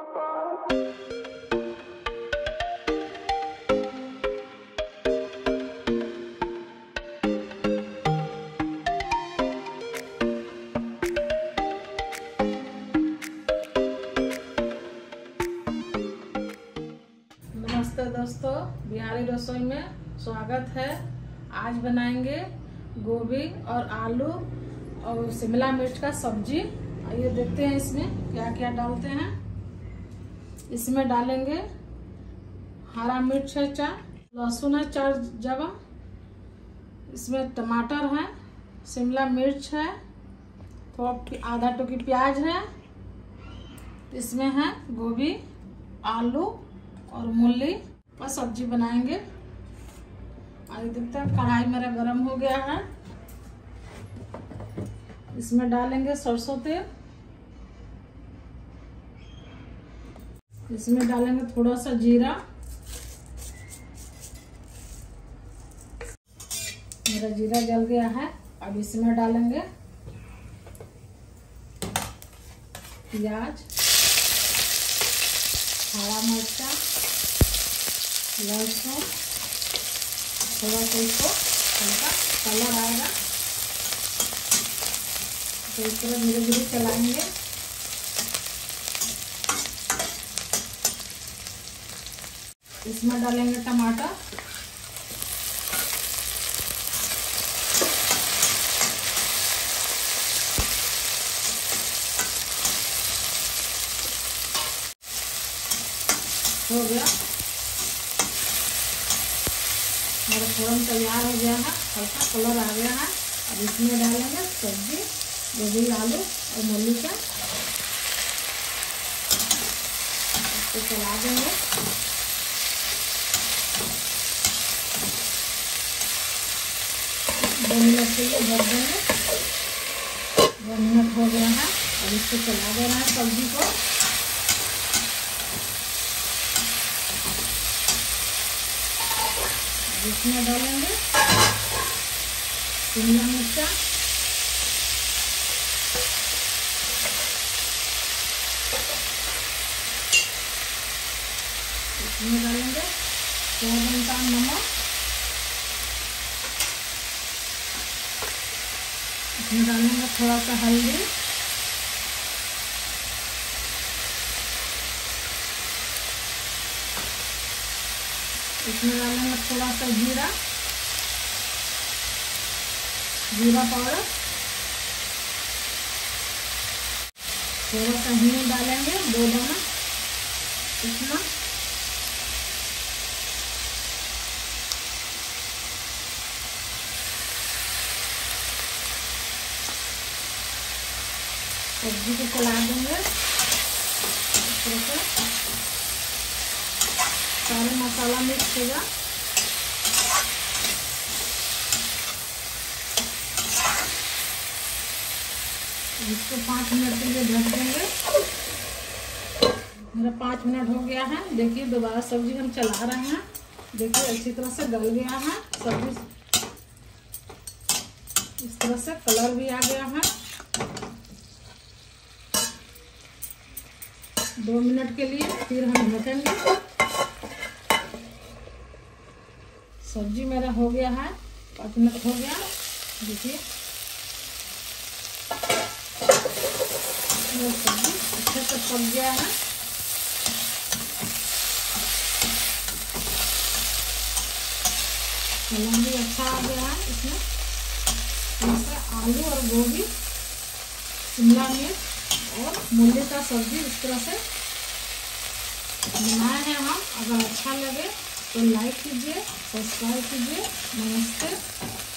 नमस्ते दोस्तों, बिहारी रसोई में स्वागत है। आज बनाएंगे गोभी और आलू और शिमला मिर्च का सब्जी। ये देखते हैं इसमें क्या क्या डालते हैं। इसमें डालेंगे हरा मिर्च है 4, लहसुन है 4 जवा, इसमें टमाटर है, शिमला मिर्च है, थोड़ा आधा टोकी प्याज है, इसमें है गोभी, आलू और मूली का सब्जी बनाएंगे। आगे देखते हैं, कढ़ाई मेरा गरम हो गया है। इसमें डालेंगे सरसों तेल, इसमें डालेंगे थोड़ा सा जीरा। मेरा जीरा जल गया है। अब इसमें डालेंगे प्याज, हरा मिर्च, लहसुन, थोड़ा सा इसको हल्का कलर आएगा तो इस तरह धीरे धीरे चलाएंगे। इसमें डालेंगे टमाटर, हो गया मेरा फोरन तैयार हो गया है, हल्का कलर आ गया है। अब इसमें डालेंगे सब्जी, गोभी, आलू और मूली का, इसको चला देंगे। दो मिनट के लिए भर देंगे। 2 मिनट हो गया है। अब इसको चला देना है सब्जी को। इसमें डालेंगे शिमला मिर्च, इसमें डालेंगे स्वाद अनुसार नमक, इसमें डालेंगे थोड़ा सा हल्दी, इसमें डालेंगे थोड़ा सा जीरा पाउडर, थोड़ा सा हींग डालेंगे 2 दाना, इतना सब्जी को चला देंगे। सारे मसाला मिक्स होगा। इसको 5 मिनट के लिए ढक देंगे। मेरा 5 मिनट हो गया है। देखिए दोबारा सब्जी हम चला रहे हैं। देखिए अच्छी तरह से गल गया है सब्जी, इस तरह से कलर भी आ गया है। 2 मिनट के लिए फिर हम ढकेंगे। सब्जी मेरा हो गया है, 5 मिनट हो गया। देखिए सब्जी अच्छे से पक गया है। कलर भी अच्छा आ गया है इसमें। जैसे आलू और गोभी, शिमला मिर्च और मूली का सब्जी इस तरह से बनाए हैं हम। अगर अच्छा लगे तो लाइक कीजिए, सब्सक्राइब कीजिए। नमस्ते।